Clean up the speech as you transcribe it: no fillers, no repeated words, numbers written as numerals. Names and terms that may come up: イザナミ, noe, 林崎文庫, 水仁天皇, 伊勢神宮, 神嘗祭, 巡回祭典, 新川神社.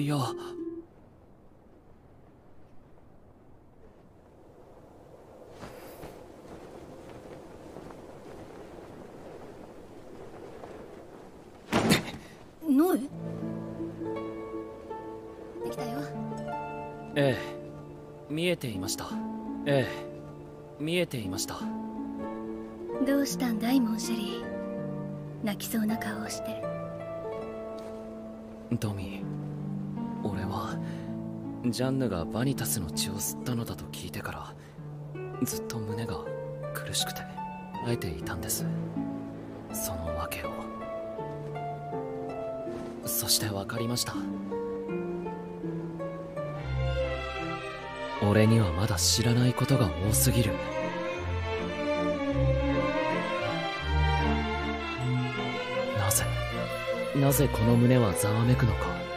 いや。ノエ？できたよ。ええ、見えていました。ええ、見えていました。どうしたんだい、モンシェリー。泣きそうな顔をして。トミー、俺はジャンヌがバニタスの血を吸ったのだと聞いてからずっと胸が苦しくて耐えていたんです。その訳を。そして分かりました。俺にはまだ知らないことが多すぎる。なぜこの胸はざわめくのか。